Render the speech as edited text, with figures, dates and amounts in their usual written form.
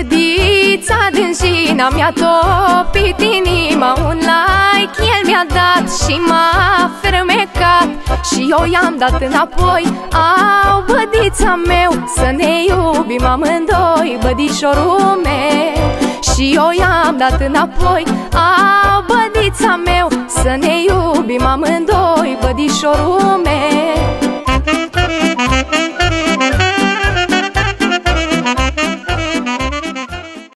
Bădița din Jina mi-a topit inima, un like el mi-a dat și m-a fermecat, și eu i-am dat înapoi. Au, bădița meu, să ne iubim amândoi, bădișorul meu, și eu i-am dat înapoi. Au, bădița meu, să ne iubim amândoi, bădișorul meu.